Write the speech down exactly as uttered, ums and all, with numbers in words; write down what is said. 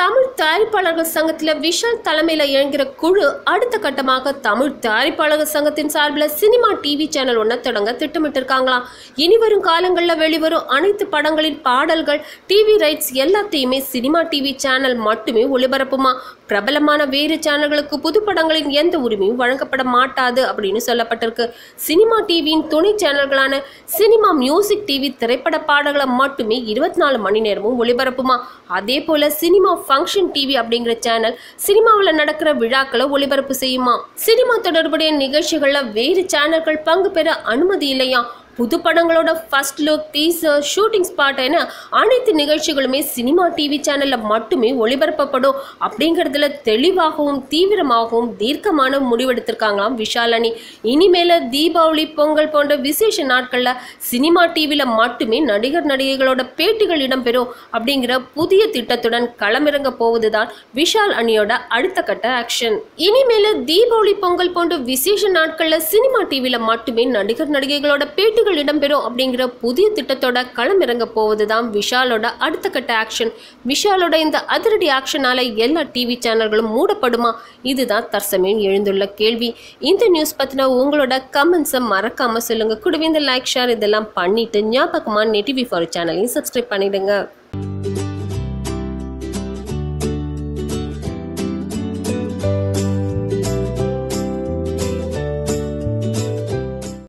Tamil Taripalaga Sangatla Vishal Talamela Yangira Kuru, Aditha Katamaka, Tamil Taripalaga Sangatin Sarbla, Cinema T V channel on Nataranga, Titameter Kangla, Yenivarum Kalangala Velivaru, Anith Padangalin Padalgal, T V rights Yella Theme, Cinema T V channel Matumi, Ulibarapuma, Prabalamana Vere channel Kupudu Padangalin Yenturimi, Varankapata Mata, the Abdinusala Paterka, Cinema T V in Tony Channel Glana, Cinema Music T V, Threpada Padagala Matumi, Irvatnala Mani Nermu, Ulibarapuma, Adepola, Cinema Function T V அப்படிங்கற channel சினிமாவுல நடக்கிற விழாக்களை ஒளிபரப்பு செய்யுமா cinema தொடர்புடைய நிகழ்ச்சிகள வேறு சேனல்கள் பங்கு பெற அனுமதி இல்லையா புது படங்களோட first look teaser shooting spot ஏன அனைத்து நிகழ்ச்சிகளுமே சினிமா டிவி சேனல்ல மட்டுமே ஒளிபரப்பப்படும் அப்படிங்கறதுல தெளிவாகவும் தீவிரமாகவும் தீர்க்கமான முடிவெடுத்திருக்காங்களாம் விஷாலனி இனிமேல தீபாவளி பொங்கல் போன்ற விசேஷ நாட்கள்ல சினிமா டிவில மட்டுமே நடிகர் நடிகைகளோட பேட்டிகள் இடம்பெறும் அப்படிங்கற புதிய திட்டத்துடன் களமிறங்க போவதுதான் விஷால் அனியோட அடுத்த கட்ட ஆக்ஷன் இனிமேல தீபாவளி பொங்கல் போன்ற விசேஷ நாட்கள்ல சினிமா டிவில மட்டுமே நடிகர் நடிகைகளோட பேட்டி இடம்பெறும் அப்படிங்கற புதிய திட்டத்தோட களமிறங்க போவதுதான் விஷாலோட அடுத்த கட்ட ஆக்ஷன் விஷாலோட இந்த அதிரடி ஆக்ஷனால எல்லா டிவி சேனல்களும் மூடப்படுமா இதுதான் தற்சமயம் எழுந்துள்ள கேள்வி இந்த நியூஸ் பத்தின உங்களோட கமெண்ட்ஸை மறக்காம சொல்லுங்க கூடவே இந்த லைக் ஷேர் இதெல்லாம் பண்ணிட்டு ஞாபகமா நெட்டிவி ஃபார் சேனலையும் சப்ஸ்கிரைப் பண்ணிடுங்க